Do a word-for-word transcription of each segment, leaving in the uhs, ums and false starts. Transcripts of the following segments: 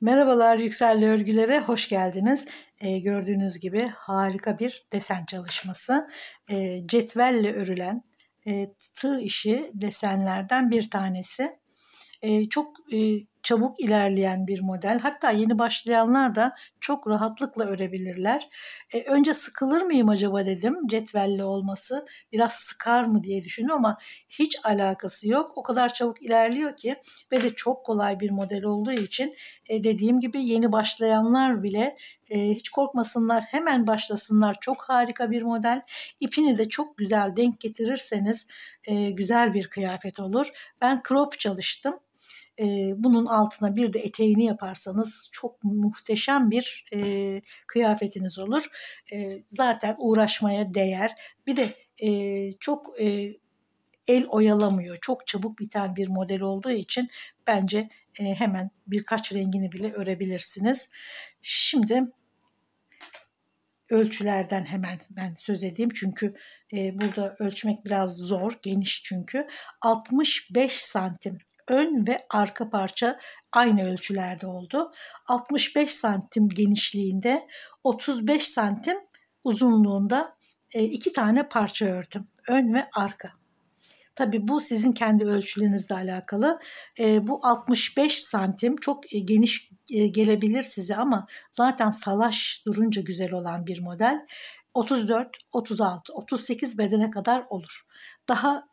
Merhabalar, Yüksel Örgüler'e hoş geldiniz. Ee, gördüğünüz gibi harika bir desen çalışması. Ee, cetvelle örülen e, tığ işi desenlerden bir tanesi. Ee, çok e, çabuk ilerleyen bir model. Hatta yeni başlayanlar da çok rahatlıkla örebilirler. Ee, önce sıkılır mıyım acaba dedim. Cetvelle olması biraz sıkar mı diye düşündüm ama hiç alakası yok. O kadar çabuk ilerliyor ki ve de çok kolay bir model olduğu için e, dediğim gibi yeni başlayanlar bile e, hiç korkmasınlar, hemen başlasınlar. Çok harika bir model. İpini de çok güzel denk getirirseniz e, güzel bir kıyafet olur. Ben crop çalıştım. Bunun altına bir de eteğini yaparsanız çok muhteşem bir e, kıyafetiniz olur. E, zaten uğraşmaya değer. Bir de e, çok e, el oyalamıyor. Çok çabuk biten bir model olduğu için bence e, hemen birkaç rengini bile örebilirsiniz. Şimdi ölçülerden hemen ben söz edeyim. Çünkü e, burada ölçmek biraz zor. Geniş çünkü. altmış beş santim. Ön ve arka parça aynı ölçülerde oldu. altmış beş santim genişliğinde, otuz beş santim uzunluğunda iki tane parça ördüm. Ön ve arka. Tabii bu sizin kendi ölçülerinizle alakalı. Bu altmış beş santim çok geniş gelebilir size ama zaten salaş durunca güzel olan bir model. otuz dört, otuz altı, otuz sekiz bedene kadar olur. Daha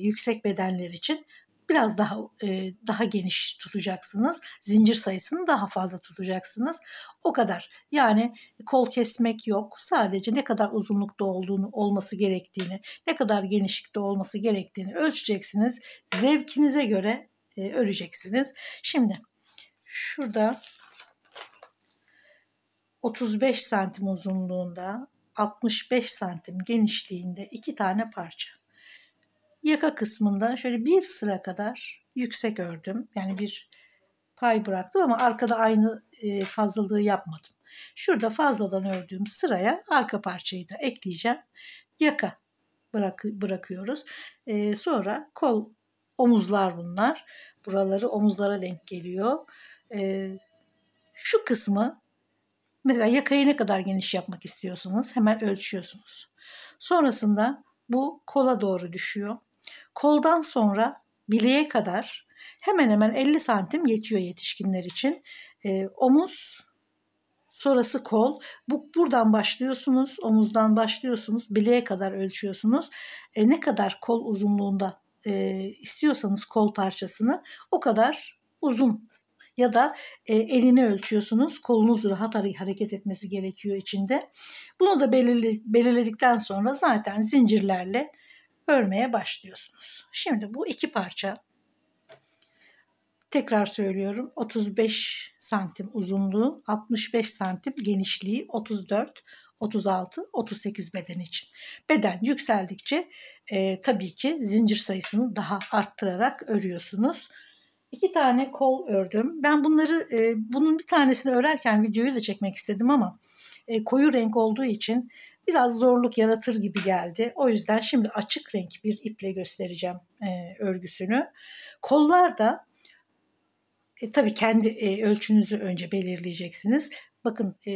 yüksek bedenler için biraz daha e, daha geniş tutacaksınız. Zincir sayısını daha fazla tutacaksınız. O kadar. Yani kol kesmek yok. Sadece ne kadar uzunlukta olduğunu, olması gerektiğini, ne kadar genişlikte olması gerektiğini ölçeceksiniz. Zevkinize göre e, öreceksiniz. Şimdi şurada otuz beş santim uzunluğunda, altmış beş santim genişliğinde iki tane parça. Yaka kısmında şöyle bir sıra kadar yüksek ördüm. Yani bir pay bıraktım ama arkada aynı fazlalığı yapmadım. Şurada fazladan ördüğüm sıraya arka parçayı da ekleyeceğim. Yaka bırak bırakıyoruz. Ee, sonra kol, omuzlar bunlar. Buraları omuzlara denk geliyor. Ee, şu kısmı mesela yakayı ne kadar geniş yapmak istiyorsanız hemen ölçüyorsunuz. Sonrasında bu kola doğru düşüyor. Koldan sonra bileğe kadar hemen hemen elli santim yetiyor yetişkinler için. Ee, omuz, sonrası kol. Bu, buradan başlıyorsunuz, omuzdan başlıyorsunuz, bileğe kadar ölçüyorsunuz. Ee, ne kadar kol uzunluğunda e, istiyorsanız kol parçasını o kadar uzun. Ya da e, elini ölçüyorsunuz. Kolunuz rahat hareket etmesi gerekiyor içinde. Bunu da belirledikten sonra zaten zincirlerle örmeye başlıyorsunuz. Şimdi bu iki parça, tekrar söylüyorum, otuz beş santim uzunluğu, altmış beş santim genişliği, otuz dört, otuz altı, otuz sekiz beden için. Beden yükseldikçe e, tabii ki zincir sayısını daha arttırarak örüyorsunuz. İki tane kol ördüm. Ben bunları, e, bunun bir tanesini örerken videoyu da çekmek istedim ama e, koyu renk olduğu için biraz zorluk yaratır gibi geldi. O yüzden şimdi açık renk bir iple göstereceğim e, örgüsünü. Kollar da e, tabii kendi e, ölçünüzü önce belirleyeceksiniz. Bakın e,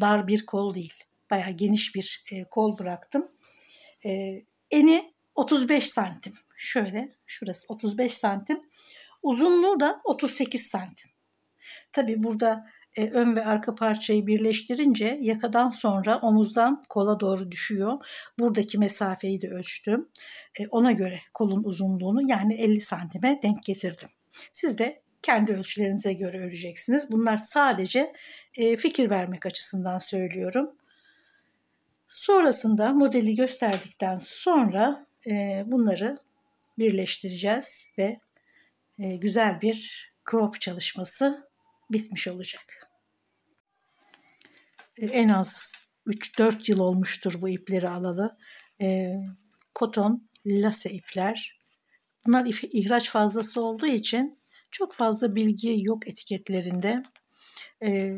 dar bir kol değil. Bayağı geniş bir e, kol bıraktım. E, eni otuz beş santim. Şöyle, şurası otuz beş santim. Uzunluğu da otuz sekiz santim. Tabi burada e, ön ve arka parçayı birleştirince yakadan sonra omuzdan kola doğru düşüyor. Buradaki mesafeyi de ölçtüm. E, ona göre kolun uzunluğunu, yani elli santime denk getirdim. Siz de kendi ölçülerinize göre öreceksiniz. Bunlar sadece e, fikir vermek açısından söylüyorum. Sonrasında modeli gösterdikten sonra e, bunları birleştireceğiz ve güzel bir crop çalışması bitmiş olacak. En az üç dört yıl olmuştur bu ipleri alalı. E, koton, lase ipler. Bunlar ihraç fazlası olduğu için çok fazla bilgi yok etiketlerinde. E,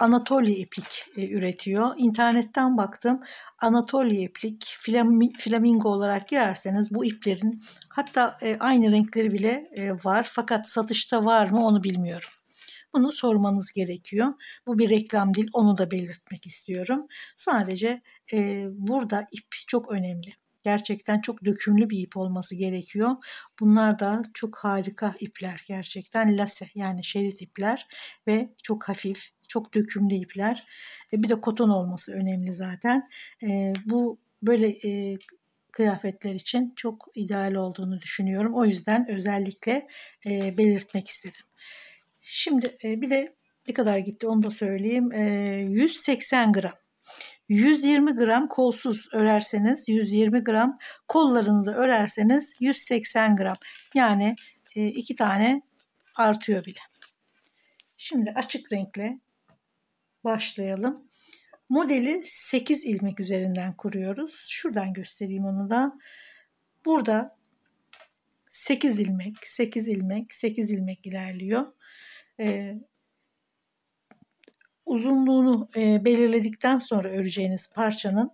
Anatolia iplik e, üretiyor. İnternetten baktım. Anatolia iplik, flamingo olarak girerseniz bu iplerin hatta e, aynı renkleri bile e, var. Fakat satışta var mı onu bilmiyorum. Bunu sormanız gerekiyor. Bu bir reklam değil, onu da belirtmek istiyorum. Sadece e, burada ip çok önemli. Gerçekten çok dökümlü bir ip olması gerekiyor. Bunlar da çok harika ipler gerçekten. Lase yani şerit ipler ve çok hafif, çok dökümlü ipler. E, bir de koton olması önemli zaten. E, bu böyle e, kıyafetler için çok ideal olduğunu düşünüyorum. O yüzden özellikle e, belirtmek istedim. Şimdi e, bir de ne kadar gitti onu da söyleyeyim. E, yüz seksen gram. yüz yirmi gram kolsuz örerseniz, yüz yirmi gram kollarını da örerseniz yüz seksen gram. Yani e, iki tane artıyor bile. Şimdi açık renkle başlayalım. Modeli sekiz ilmek üzerinden kuruyoruz. Şuradan göstereyim onu da. Burada sekiz ilmek, sekiz ilmek, sekiz ilmek ilerliyor. Ee, uzunluğunu e, belirledikten sonra öreceğiniz parçanın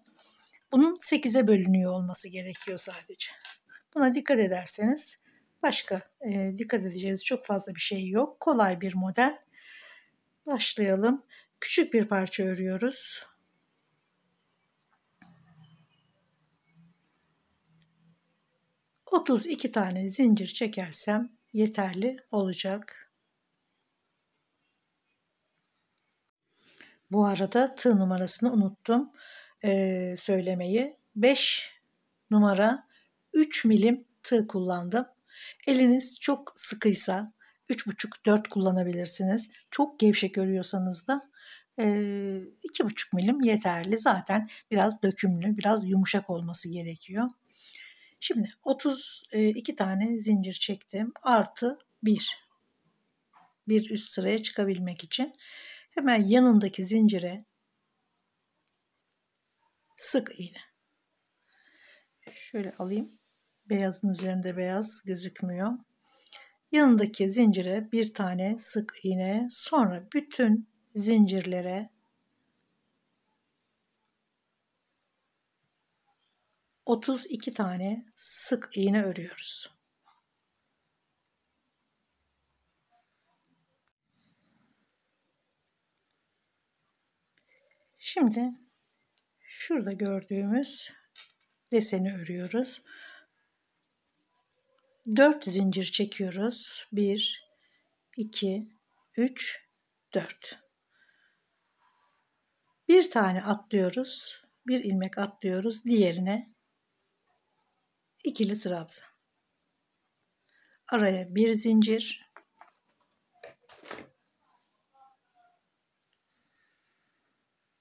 bunun sekize bölünüyor olması gerekiyor sadece. Buna dikkat ederseniz başka e, dikkat edeceğiniz çok fazla bir şey yok. Kolay bir model. Başlayalım. Küçük bir parça örüyoruz. otuz iki tane zincir çekersem yeterli olacak. Bu arada tığ numarasını unuttum ee, söylemeyi. beş numara üç milim tığ kullandım. Eliniz çok sıkıysa üç buçuk dört kullanabilirsiniz. Çok gevşek örüyorsanız da iki buçuk milim yeterli. Zaten biraz dökümlü, biraz yumuşak olması gerekiyor. Şimdi otuz iki tane zincir çektim. Artı bir. Bir üst sıraya çıkabilmek için. Hemen yanındaki zincire sık iğne. Şöyle alayım. Beyazın üzerinde beyaz gözükmüyor. Yanındaki zincire bir tane sık iğne. Sonra bütün zincirlere otuz iki tane sık iğne örüyoruz. Şimdi şurada gördüğümüz deseni örüyoruz. dört zincir çekiyoruz. bir, iki, üç, dört. Bir tane atlıyoruz, bir ilmek atlıyoruz, diğerine ikili trabzan. Araya bir zincir.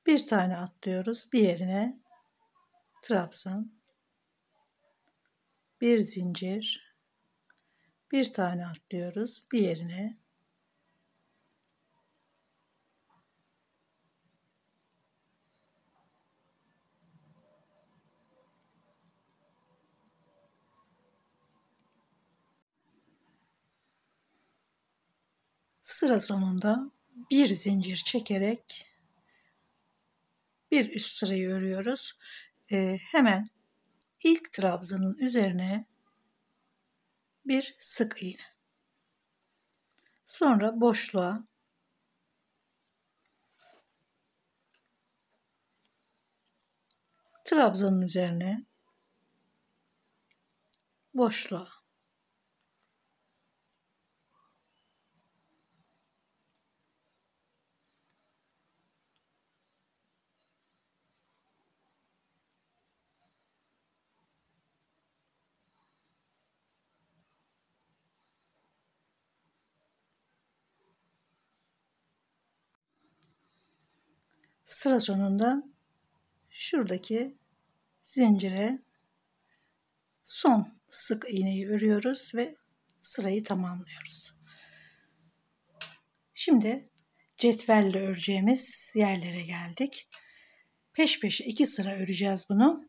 Bir tane atlıyoruz, diğerine trabzan. Bir zincir. Bir tane atlıyoruz, diğerine sıra sonunda bir zincir çekerek bir üst sırayı örüyoruz. Ee, hemen ilk trabzanın üzerine bir sık iğne. Sonra boşluğa trabzanın üzerine boşluğa sıra sonunda şuradaki zincire son sık iğneyi örüyoruz ve sırayı tamamlıyoruz. Şimdi cetvelle öreceğimiz yerlere geldik. Peş peşe iki sıra öreceğiz bunu.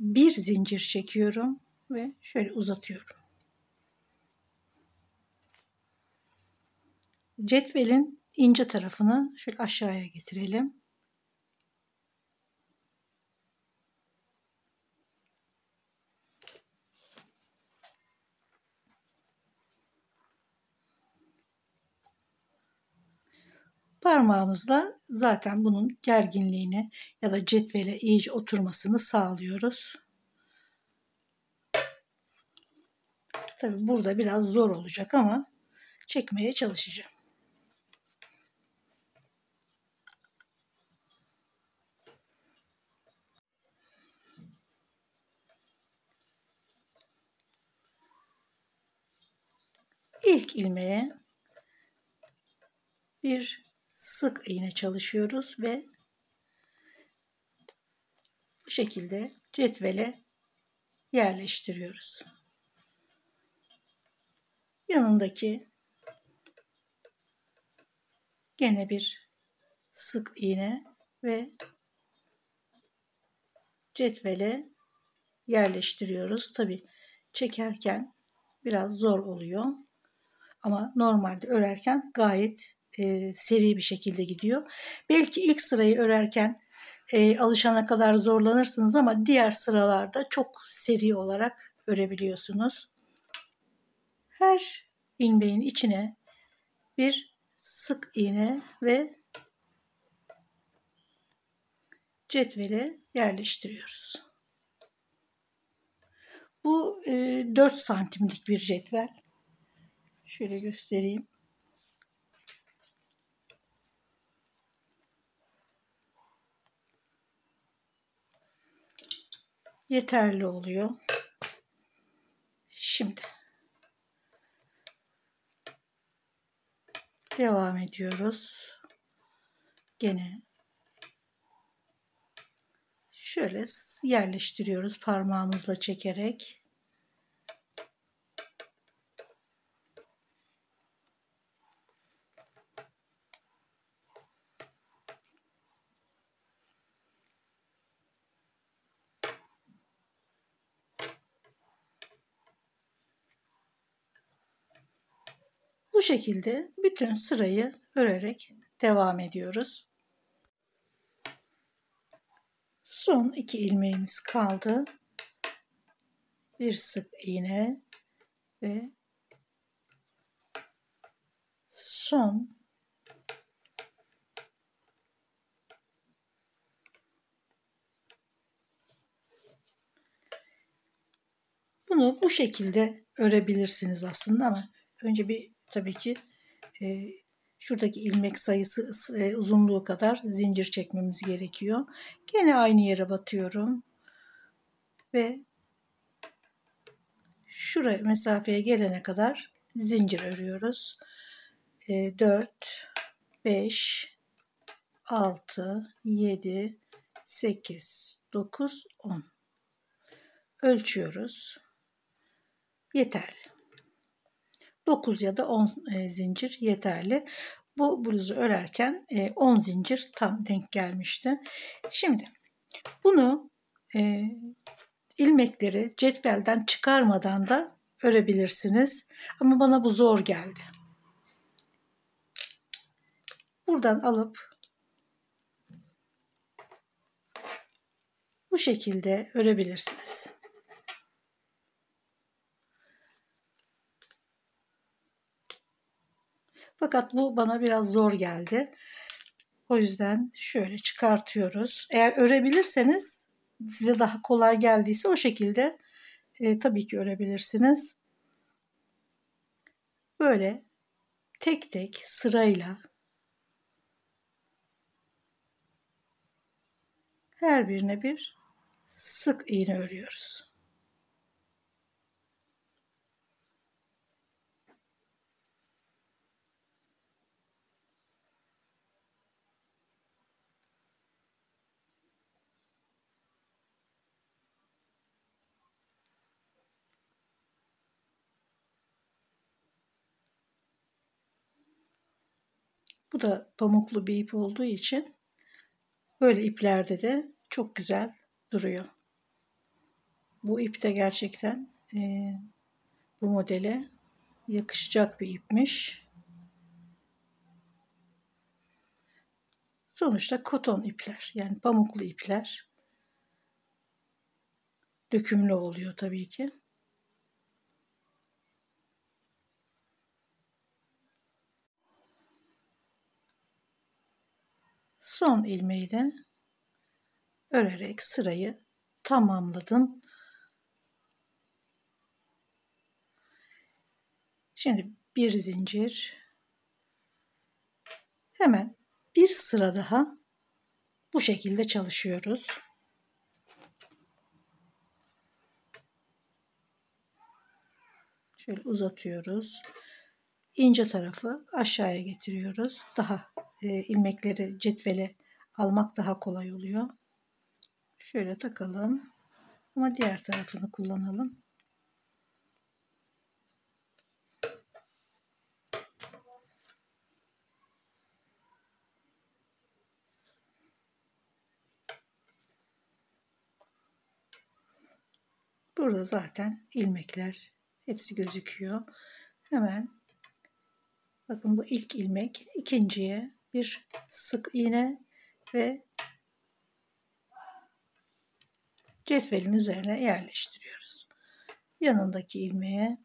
Bir zincir çekiyorum ve şöyle uzatıyorum. Cetvelin İnce tarafını şöyle aşağıya getirelim. parmağımızla zaten bunun gerginliğini ya da cetvele iyice oturmasını sağlıyoruz. Tabii burada biraz zor olacak ama çekmeye çalışacağım. İlk ilmeğe bir sık iğne çalışıyoruz ve bu şekilde cetvele yerleştiriyoruz. Yanındaki gene bir sık iğne ve cetvele yerleştiriyoruz. Tabii çekerken biraz zor oluyor. Ama normalde örerken gayet e, seri bir şekilde gidiyor. Belki ilk sırayı örerken e, alışana kadar zorlanırsınız ama diğer sıralarda çok seri olarak örebiliyorsunuz. Her ilmeğin içine bir sık iğne ve cetvele yerleştiriyoruz. Bu e, dört santimlik bir cetvel. Şöyle göstereyim. Yeterli oluyor. Şimdi devam ediyoruz. Gene şöyle yerleştiriyoruz parmağımızla çekerek. Bu şekilde bütün sırayı örerek devam ediyoruz. Son iki ilmeğimiz kaldı. Bir sık iğne ve son bunu bu şekilde örebilirsiniz aslında ama önce bir tabii ki e, şuradaki ilmek sayısı e, uzunluğu kadar zincir çekmemiz gerekiyor. Gene aynı yere batıyorum ve şuraya mesafeye gelene kadar zincir örüyoruz. E, dört, beş, altı, yedi, sekiz, dokuz, on. Ölçüyoruz. Yeterli. dokuz ya da on zincir yeterli. Bu bluzu örerken on zincir tam denk gelmişti. Şimdi bunu e, ilmekleri cetvelden çıkarmadan da örebilirsiniz. Ama bana bu zor geldi. Buradan alıp bu şekilde örebilirsiniz. Fakat bu bana biraz zor geldi. O yüzden şöyle çıkartıyoruz. Eğer örebilirseniz, size daha kolay geldiyse o şekilde e, tabii ki örebilirsiniz. Böyle tek tek sırayla her birine bir sık iğne örüyoruz. Bu da pamuklu bir ip olduğu için böyle iplerde de çok güzel duruyor. Bu ip de gerçekten e, bu modele yakışacak bir ipmiş. Sonuçta koton ipler, yani pamuklu ipler dökümlü oluyor tabii ki. son ilmeğiyle örerek sırayı tamamladım. Şimdi bir zincir, hemen bir sıra daha bu şekilde çalışıyoruz. Şöyle uzatıyoruz. İnce tarafı aşağıya getiriyoruz. Daha e, ilmekleri cetvele almak daha kolay oluyor. Şöyle takalım. Ama diğer tarafını kullanalım. Burada zaten ilmekler hepsi gözüküyor. Hemen bakın, bu ilk ilmek, ikinciye bir sık iğne ve cetvelin üzerine yerleştiriyoruz. Yanındaki ilmeğe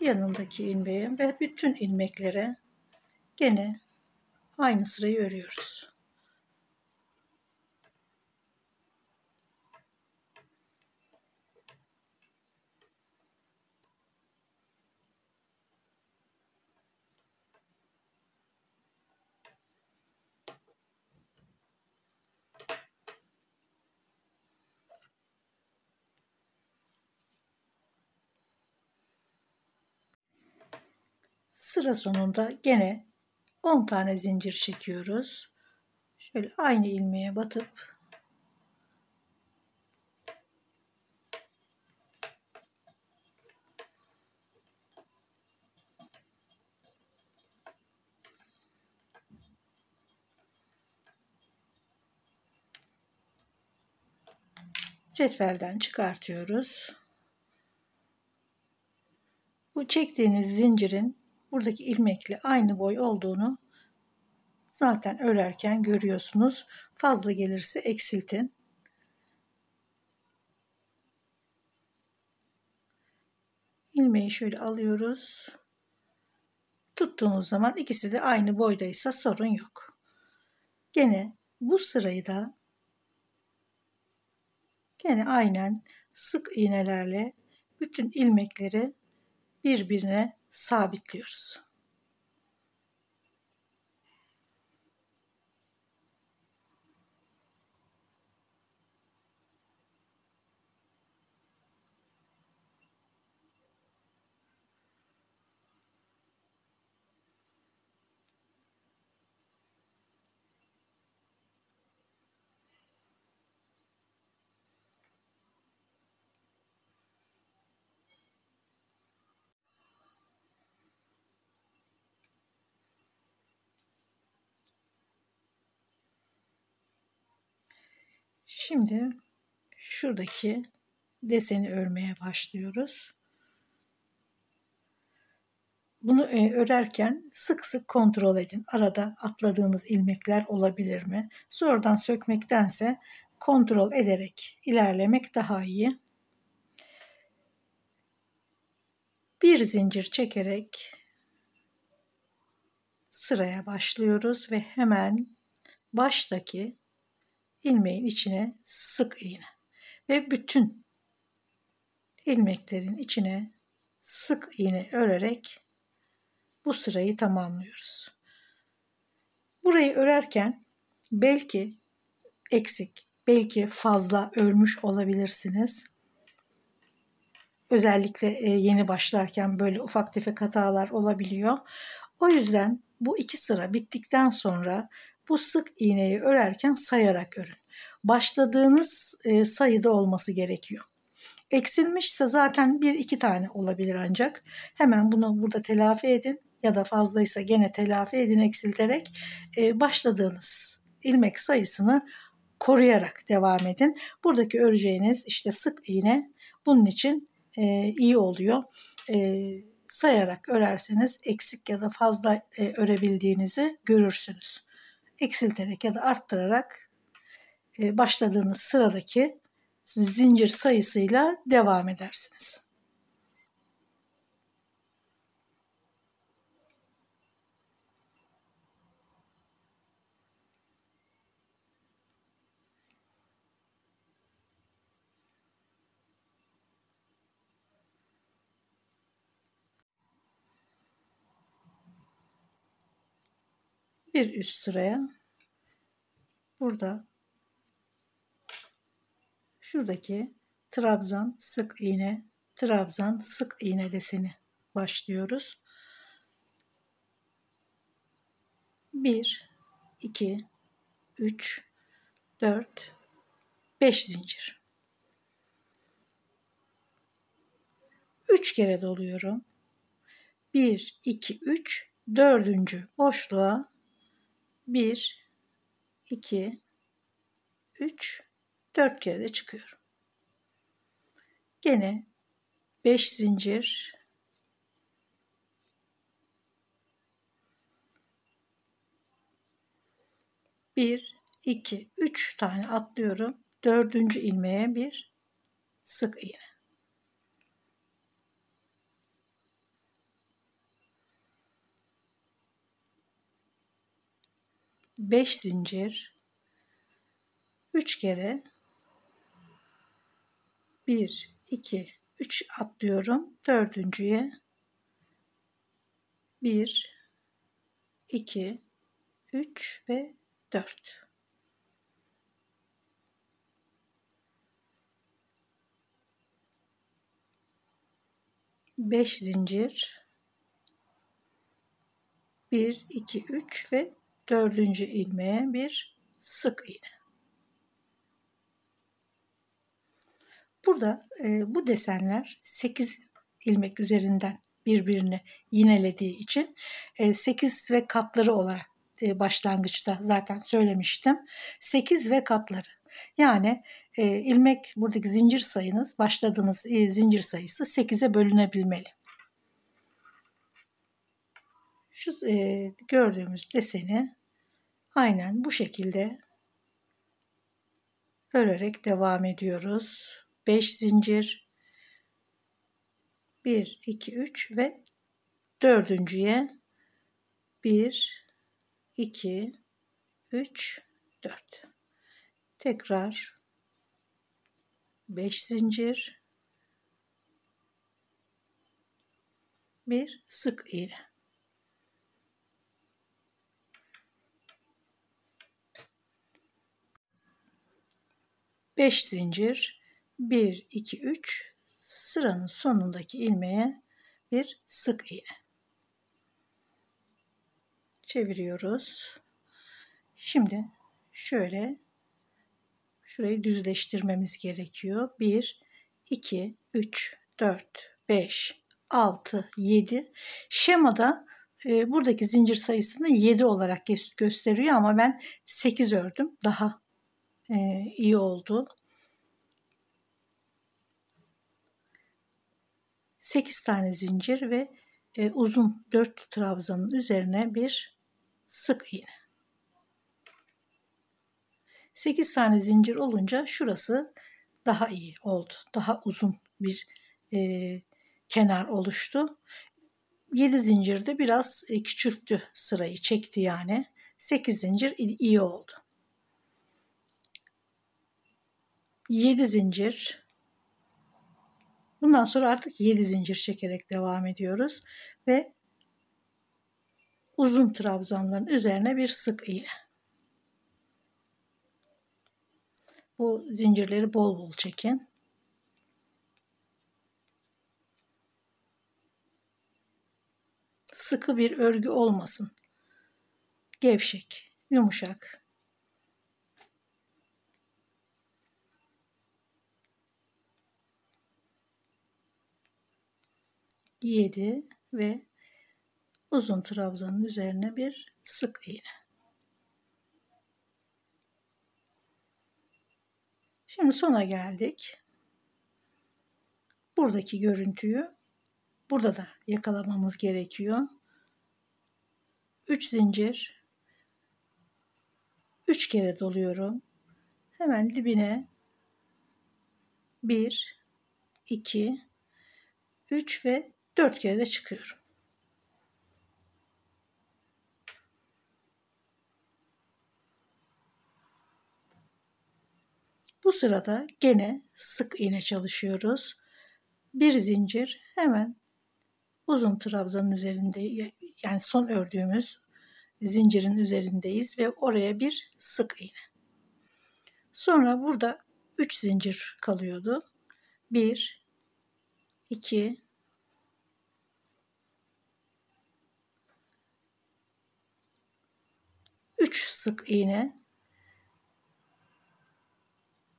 yanındaki ilmeğe ve bütün ilmeklere gene aynı sırayı örüyoruz. Sıra sonunda gene on tane zincir çekiyoruz. Şöyle aynı ilmeğe batıp cetvelden çıkartıyoruz. Bu çektiğiniz zincirin buradaki ilmekle aynı boy olduğunu zaten örerken görüyorsunuz. Fazla gelirse eksiltin. İlmeği şöyle alıyoruz. Tuttuğumuz zaman ikisi de aynı boydaysa sorun yok. Gene bu sırayı da gene aynen sık iğnelerle bütün ilmekleri birbirine sabitliyoruz. Şimdi şuradaki deseni örmeye başlıyoruz. Bunu örerken sık sık kontrol edin. Arada atladığınız ilmekler olabilir mi? Sonradan sökmektense kontrol ederek ilerlemek daha iyi. Bir zincir çekerek sıraya başlıyoruz ve hemen baştaki ilmeğin içine sık iğne ve bütün ilmeklerin içine sık iğne örerek bu sırayı tamamlıyoruz. Burayı örerken belki eksik, belki fazla örmüş olabilirsiniz. Özellikle yeni başlarken böyle ufak tefek hatalar olabiliyor. O yüzden bu iki sıra bittikten sonra bu sık iğneyi örerken sayarak örün. Başladığınız sayıda olması gerekiyor. Eksilmişse zaten bir iki tane olabilir ancak. Hemen bunu burada telafi edin ya da fazlaysa gene telafi edin eksilterek. Başladığınız ilmek sayısını koruyarak devam edin. Buradaki öreceğiniz işte sık iğne bunun için iyi oluyor. Sayarak örerseniz eksik ya da fazla örebildiğinizi görürsünüz. Eksilterek ya da arttırarak başladığınız sıradaki zincir sayısıyla devam edersiniz. Bir üst sıraya burada şuradaki trabzan sık iğne trabzan sık iğne deseni başlıyoruz. bir iki üç dört beş zincir. üç kere doluyorum. bir iki üç dördüncü boşluğa bir iki üç dört kere de çıkıyorum. Gene beş zincir, bir iki üç tane atlıyorum. dördüncü ilmeğe bir sık iğne. beş zincir, üç kere bir iki üç atlıyorum. dördüncüye bir iki üç ve dört. beş zincir, bir iki üç ve dördüncü ilmeğe bir sık iğne. Burada e, bu desenler sekiz ilmek üzerinden birbirini yinelediği için e, sekiz ve katları olarak e, başlangıçta zaten söylemiştim. sekiz ve katları. Yani e, ilmek buradaki zincir sayınız, başladığınız e, zincir sayısı sekize bölünebilmeli. Şu e, gördüğümüz deseni aynen bu şekilde örerek devam ediyoruz. beş zincir, bir iki üç ve dördüncüye bir iki üç dört. Tekrar beş zincir, bir sık iğne. beş zincir, bir iki üç sıranın sonundaki ilmeğe bir sık iğne. Çeviriyoruz. Şimdi şöyle şurayı düzleştirmemiz gerekiyor. bir iki üç dört beş altı yedi. Şemada e, buradaki zincir sayısını yedi olarak gösteriyor ama ben sekiz ördüm. Daha Ee, iyi oldu. sekiz tane zincir ve e, uzun dört trabzanın üzerine bir sık iğne. sekiz tane zincir olunca şurası daha iyi oldu. Daha uzun bir e, kenar oluştu. yedi zincirde biraz e, küçülttü sırayı, çekti yani. sekiz zincir iyi oldu. yedi zincir. Bundan sonra artık yedi zincir çekerek devam ediyoruz ve uzun trabzanların üzerine bir sık iğne. Bu zincirleri bol bol çekin. Sıkı bir örgü olmasın. Gevşek, yumuşak. yedi ve uzun trabzanın üzerine bir sık iğne. Şimdi sona geldik. Buradaki görüntüyü burada da yakalamamız gerekiyor. üç zincir, üç kere doluyorum. Hemen dibine bir, iki, üç ve dört kere de çıkıyorum. Bu sırada gene sık iğne çalışıyoruz. Bir zincir hemen uzun trabzanın üzerinde, yani son ördüğümüz zincirin üzerindeyiz ve oraya bir sık iğne. Sonra burada üç zincir kalıyordu. bir, iki, üç sık iğne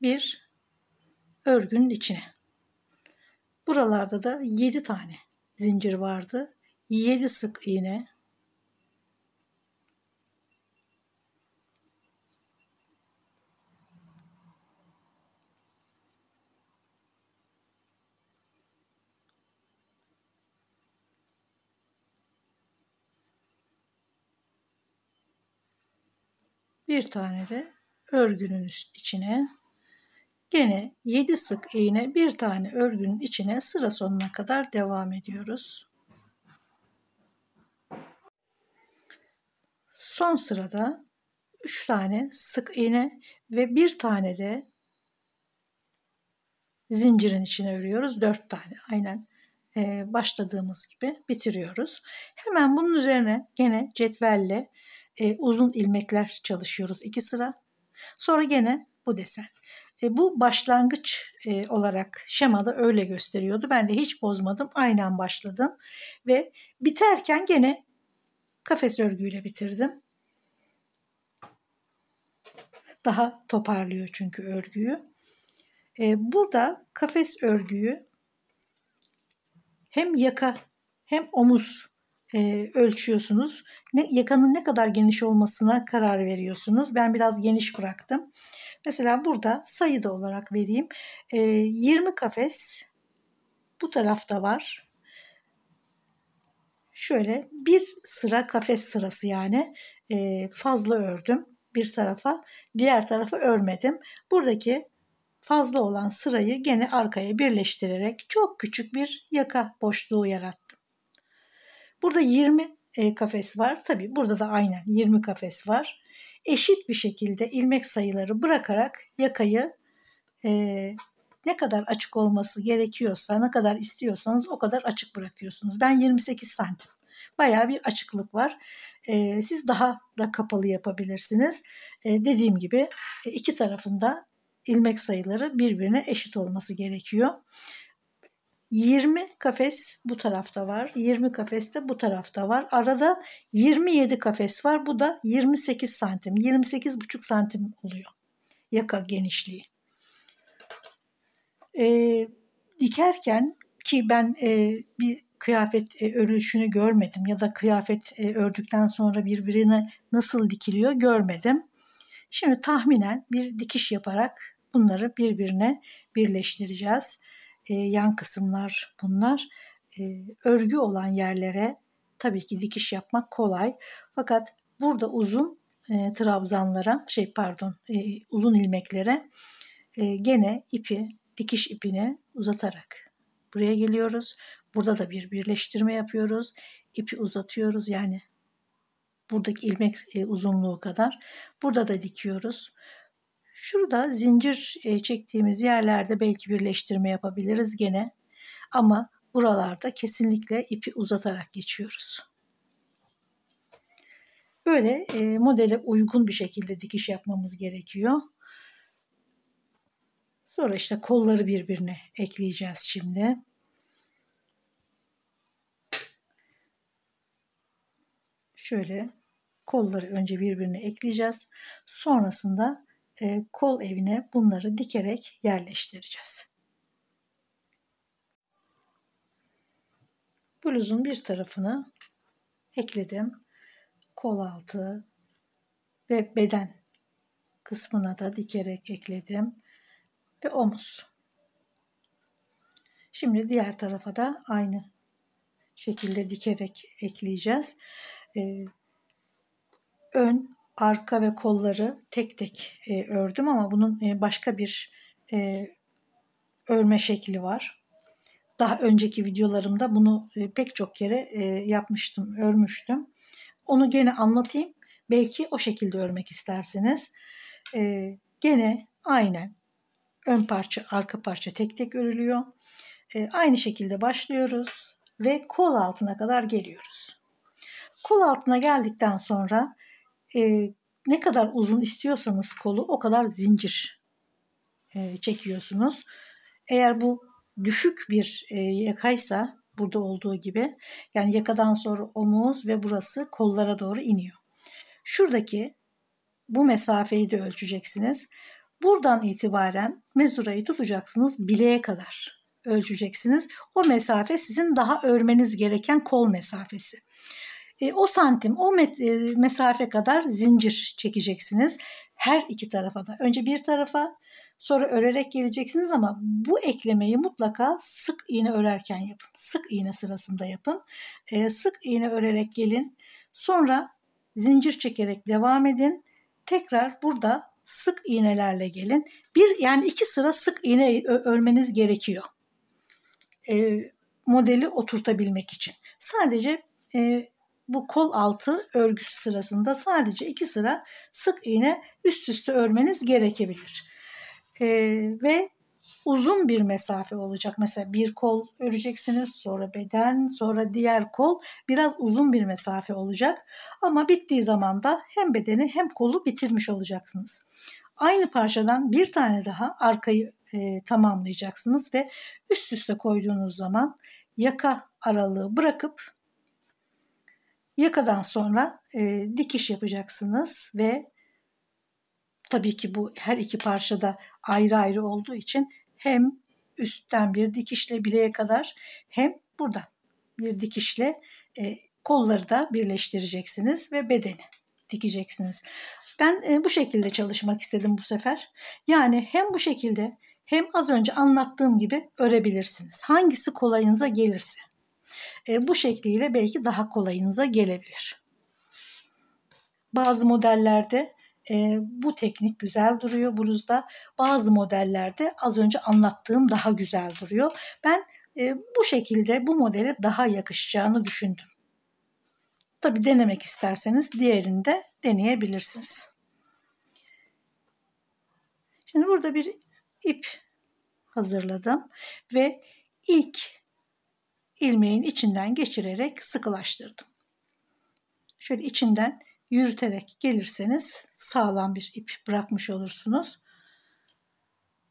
bir örgünün içine. Buralarda da yedi tane zincir vardı. yedi sık iğne. Bir tane de örgünün içine. Gene yedi sık iğne, bir tane örgünün içine sıra sonuna kadar devam ediyoruz. Son sırada üç tane sık iğne ve bir tane de zincirin içine örüyoruz. dört tane. Aynen başladığımız gibi bitiriyoruz. Hemen bunun üzerine gene cetvelle uzun ilmekler çalışıyoruz. iki sıra. Sonra gene bu desen. E, bu başlangıç e, olarak şemada öyle gösteriyordu. Ben de hiç bozmadım. Aynen başladım. Ve biterken gene kafes örgüyle bitirdim. Daha toparlıyor çünkü örgüyü. E, burada kafes örgüyü hem yaka hem omuz e, ölçüyorsunuz. Ne, yakanın ne kadar geniş olmasına karar veriyorsunuz. Ben biraz geniş bıraktım. Mesela burada sayıda olarak vereyim. E, yirmi kafes bu tarafta var. Şöyle bir sıra kafes sırası, yani e, fazla ördüm bir tarafa, diğer tarafa örmedim. Buradaki fazla olan sırayı gene arkaya birleştirerek çok küçük bir yaka boşluğu yarattım. Burada yirmi e, kafes var. Tabii burada da aynen yirmi kafes var. Eşit bir şekilde ilmek sayıları bırakarak yakayı e, ne kadar açık olması gerekiyorsa, ne kadar istiyorsanız o kadar açık bırakıyorsunuz. Ben yirmi sekiz santim. Bayağı bir açıklık var. E, siz daha da kapalı yapabilirsiniz. E, dediğim gibi e, iki tarafında ilmek sayıları birbirine eşit olması gerekiyor. yirmi kafes bu tarafta var. yirmi kafes de bu tarafta var. Arada yirmi yedi kafes var. Bu da yirmi sekiz santim. yirmi sekiz buçuk santim oluyor yaka genişliği. Ee, dikerken ki ben e, bir kıyafet e, örülüşünü görmedim ya da kıyafet e, ördükten sonra birbirine nasıl dikiliyor görmedim. Şimdi tahminen bir dikiş yaparak bunları birbirine birleştireceğiz. E, yan kısımlar bunlar. E, örgü olan yerlere tabii ki dikiş yapmak kolay. Fakat burada uzun e, trabzanlara, şey pardon, e, uzun ilmeklere e, gene ipi, dikiş ipini uzatarak buraya geliyoruz. Burada da bir birleştirme yapıyoruz. İpi uzatıyoruz, yani buradaki ilmek e, uzunluğu kadar. Burada da dikiyoruz. Şurada zincir çektiğimiz yerlerde belki birleştirme yapabiliriz gene, ama buralarda kesinlikle ipi uzatarak geçiyoruz. Böyle modele uygun bir şekilde dikiş yapmamız gerekiyor. Sonra işte kolları birbirine ekleyeceğiz şimdi. Şöyle kolları önce birbirine ekleyeceğiz. Sonrasında kol evine bunları dikerek yerleştireceğiz. Bluzun bir tarafını ekledim. Kol altı ve beden kısmına da dikerek ekledim. Ve omuz. Şimdi diğer tarafa da aynı şekilde dikerek ekleyeceğiz. Ee, ön arka ve kolları tek tek e, ördüm, ama bunun e, başka bir e, örme şekli var. Daha önceki videolarımda bunu pek çok kere yapmıştım, örmüştüm. Onu gene anlatayım. Belki o şekilde örmek istersiniz. Gene aynen ön parça, arka parça tek tek örülüyor. Aynı şekilde başlıyoruz ve kol altına kadar geliyoruz. Kol altına geldikten sonra ne kadar uzun istiyorsanız kolu o kadar zincir çekiyorsunuz. Eğer bu düşük bir yakaysa, burada olduğu gibi, yani yakadan sonra omuz ve burası kollara doğru iniyor. Şuradaki bu mesafeyi de ölçeceksiniz. Buradan itibaren mezurayı tutacaksınız, bileğe kadar ölçeceksiniz. O mesafe sizin daha örmeniz gereken kol mesafesi. E, o santim, o mesafe kadar zincir çekeceksiniz. Her iki tarafa da. Önce bir tarafa, sonra örerek geleceksiniz ama bu eklemeyi mutlaka sık iğne örerken yapın. Sık iğne sırasında yapın. Ee, sık iğne örerek gelin. Sonra zincir çekerek devam edin. Tekrar burada sık iğnelerle gelin. Bir, yani iki sıra sık iğne örmeniz gerekiyor. Ee, modeli oturtabilmek için. Sadece e, bu kol altı örgüsü sırasında sadece iki sıra sık iğne üst üste örmeniz gerekebilir. Ee, ve uzun bir mesafe olacak. Mesela bir kol öreceksiniz, sonra beden, sonra diğer kol, biraz uzun bir mesafe olacak ama bittiği zaman da hem bedeni hem kolu bitirmiş olacaksınız. Aynı parçadan bir tane daha arkayı e, tamamlayacaksınız ve üst üste koyduğunuz zaman yaka aralığı bırakıp yakadan sonra e, dikiş yapacaksınız ve tabii ki bu her iki parçada ayrı ayrı olduğu için hem üstten bir dikişle bileğe kadar hem buradan bir dikişle e, kolları da birleştireceksiniz ve bedeni dikeceksiniz. Ben e, bu şekilde çalışmak istedim bu sefer. Yani hem bu şekilde hem az önce anlattığım gibi örebilirsiniz. Hangisi kolayınıza gelirse. E, bu şekliyle belki daha kolayınıza gelebilir. Bazı modellerde Ee, bu teknik güzel duruyor bluzda. Bazı modellerde az önce anlattığım daha güzel duruyor. Ben e, bu şekilde bu modele daha yakışacağını düşündüm. Tabii denemek isterseniz diğerini de deneyebilirsiniz. Şimdi burada bir ip hazırladım ve ilk ilmeğin içinden geçirerek sıkılaştırdım. Şöyle içinden yürüterek gelirseniz sağlam bir ip bırakmış olursunuz.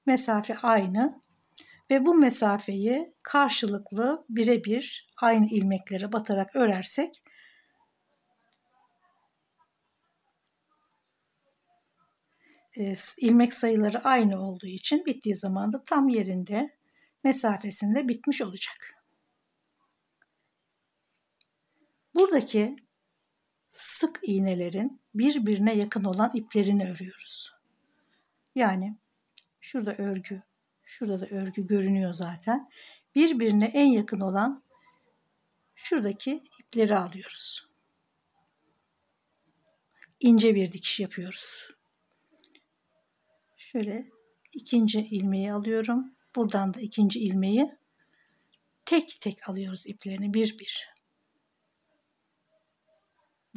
Mesafe aynı ve bu mesafeyi karşılıklı birebir aynı ilmeklere batarak örersek ilmek sayıları aynı olduğu için bittiği zaman da tam yerinde, mesafesinde bitmiş olacak. Buradaki sık iğnelerin birbirine yakın olan iplerini örüyoruz. Yani şurada örgü, şurada da örgü görünüyor zaten. Birbirine en yakın olan şuradaki ipleri alıyoruz. İnce bir dikiş yapıyoruz. Şöyle ikinci ilmeği alıyorum. Buradan da ikinci ilmeği tek tek alıyoruz, iplerini bir bir.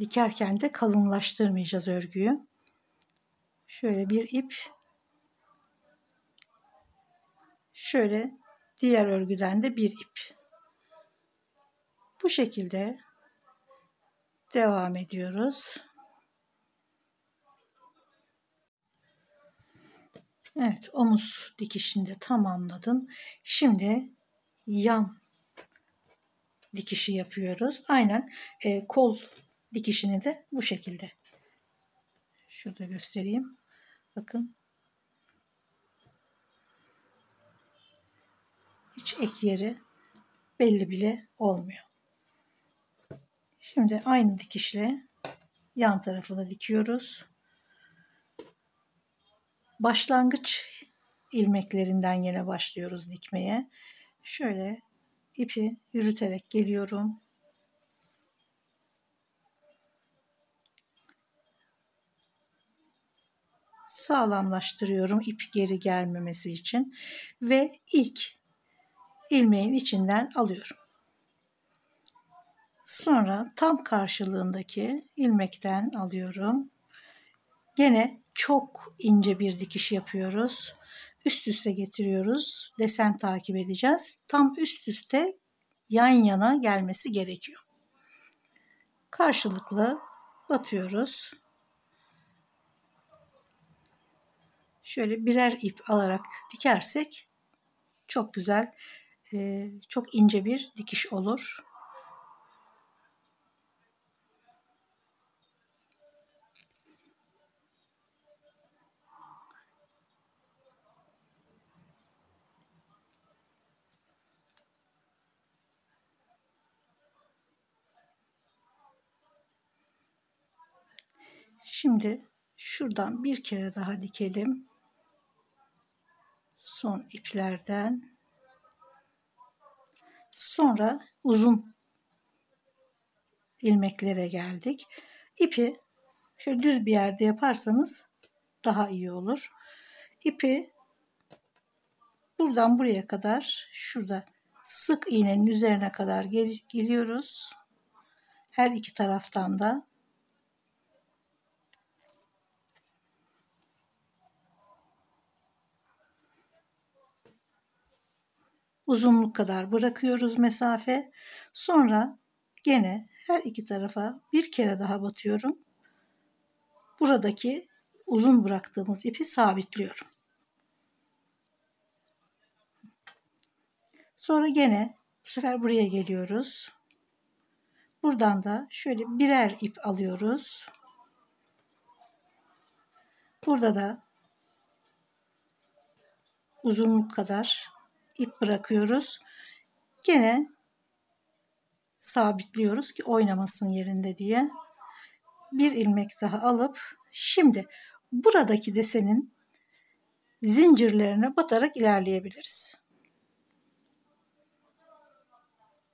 Dikerken de kalınlaştırmayacağız örgüyü. Şöyle bir ip. Şöyle diğer örgüden de bir ip. Bu şekilde devam ediyoruz. Evet, omuz dikişini de tamamladım. Şimdi yan dikişi yapıyoruz. Aynen e, kol dikişini de bu şekilde. Şurada göstereyim. Bakın. Hiç ek yeri belli bile olmuyor. Şimdi aynı dikişle yan tarafı da dikiyoruz. Başlangıç ilmeklerinden yine başlıyoruz dikmeye. Şöyle ipi yürüterek geliyorum. sağlamlaştırıyorum ip geri gelmemesi için ve ilk ilmeğin içinden alıyorum. Sonra tam karşılığındaki ilmekten alıyorum. Gene çok ince bir dikiş yapıyoruz. Üst üste getiriyoruz. Desen takip edeceğiz. Tam üst üste yan yana gelmesi gerekiyor. Karşılıklı batıyoruz. Şöyle birer ip alarak dikersek çok güzel, çok ince bir dikiş olur. Şimdi şuradan bir kere daha dikelim. Son iplerden. Sonra uzun ilmeklere geldik. İpi şöyle düz bir yerde yaparsanız daha iyi olur. İpi buradan buraya kadar, şurada sık iğnenin üzerine kadar geliyoruz. Her iki taraftan da. Uzunluk kadar bırakıyoruz mesafe. Sonra gene her iki tarafa bir kere daha batıyorum. Buradaki uzun bıraktığımız ipi sabitliyorum. Sonra gene bu sefer buraya geliyoruz. Buradan da şöyle birer ip alıyoruz. Burada da uzunluk kadar ip bırakıyoruz. Gene sabitliyoruz ki oynamasın yerinde diye. Bir ilmek daha alıp şimdi buradaki desenin zincirlerine batarak ilerleyebiliriz.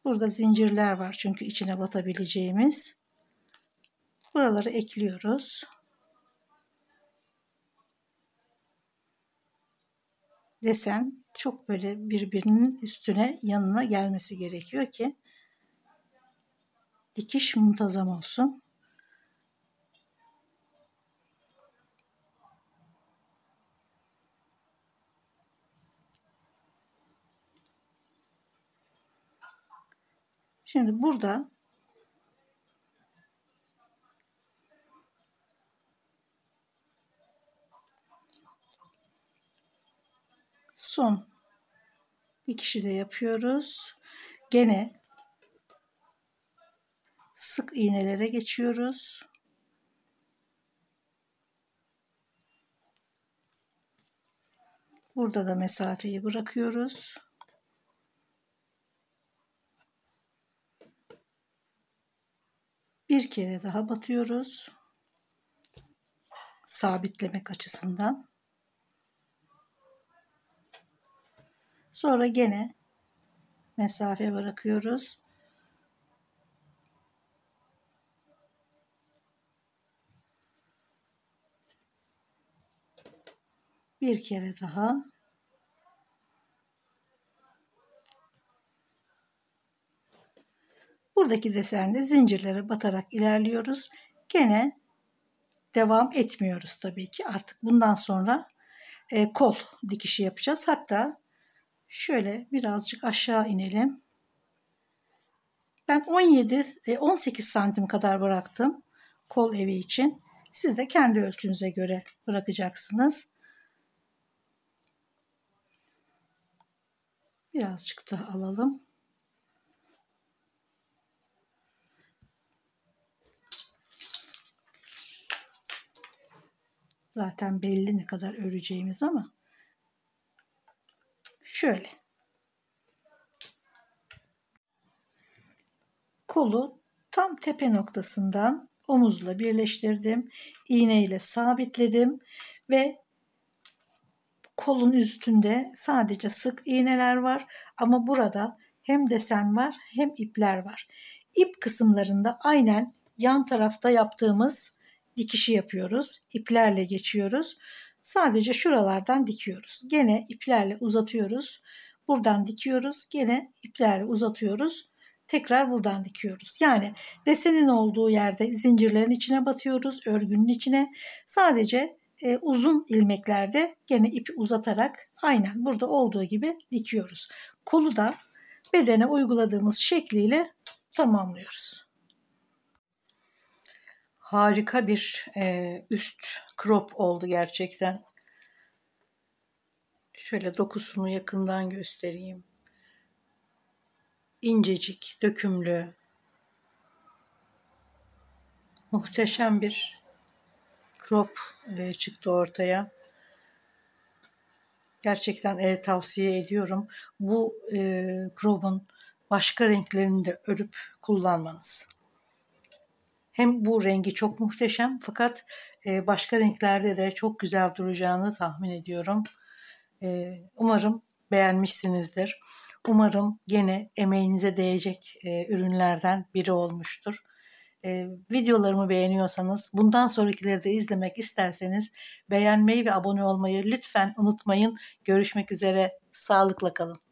Burada zincirler var çünkü içine batabileceğimiz. Buraları ekliyoruz. Desen çok böyle birbirinin üstüne yanına gelmesi gerekiyor ki dikiş muntazam olsun. Şimdi burada son dikişi de yapıyoruz. Gene sık iğnelere geçiyoruz. Burada da mesafeyi bırakıyoruz. Bir kere daha batıyoruz. Sabitlemek açısından. Sonra gene mesafe bırakıyoruz. Bir kere daha. Buradaki desende zincirlere batarak ilerliyoruz. Gene devam etmiyoruz tabii ki. Artık bundan sonra kol dikişi yapacağız. Hatta şöyle birazcık aşağı inelim. Ben on yedi on sekiz santim kadar bıraktım kol evi için. Siz de kendi ölçünüze göre bırakacaksınız. Birazcık daha alalım. Zaten belli ne kadar öreceğimiz ama şöyle kolu tam tepe noktasından omuzla birleştirdim, iğne ile sabitledim ve kolun üstünde sadece sık iğneler var ama burada hem desen var hem ipler var. İp kısımlarında aynen yan tarafta yaptığımız dikişi yapıyoruz, iplerle geçiyoruz. Sadece şuralardan dikiyoruz. Gene iplerle uzatıyoruz. Buradan dikiyoruz. Gene iplerle uzatıyoruz. Tekrar buradan dikiyoruz. Yani desenin olduğu yerde zincirlerin içine batıyoruz. Örgünün içine. Sadece e, uzun ilmeklerde gene ipi uzatarak aynen burada olduğu gibi dikiyoruz. Kolu da bedene uyguladığımız şekliyle tamamlıyoruz. Harika bir e, üst crop oldu gerçekten. Şöyle dokusunu yakından göstereyim. İncecik, dökümlü, muhteşem bir crop e, çıktı ortaya. Gerçekten e, tavsiye ediyorum. Bu e, crop'un başka renklerini de örüp kullanmanız. Hem bu rengi çok muhteşem, fakat başka renklerde de çok güzel duracağını tahmin ediyorum. Umarım beğenmişsinizdir. Umarım gene emeğinize değecek ürünlerden biri olmuştur. Videolarımı beğeniyorsanız, bundan sonrakileri de izlemek isterseniz beğenmeyi ve abone olmayı lütfen unutmayın. Görüşmek üzere, sağlıkla kalın.